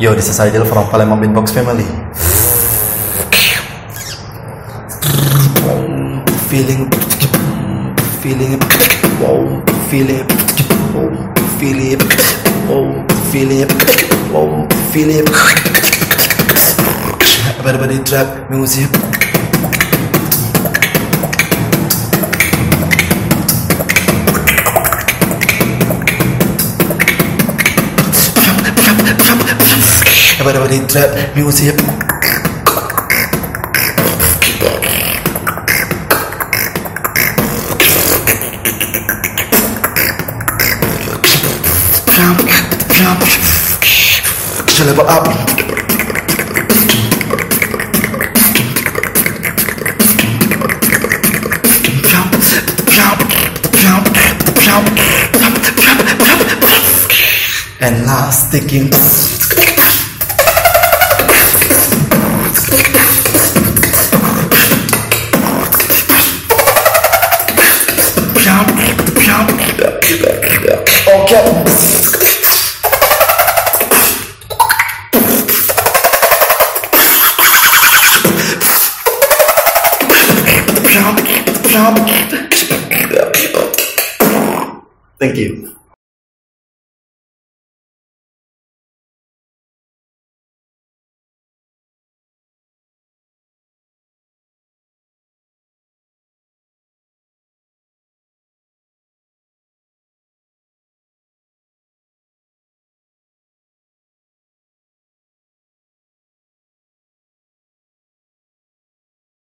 Yo, this is Aidil from Palembang Beatbox Family. Feeling. Everybody drop music. Everybody trap music. Level up. And last taking. Okay. Thank you.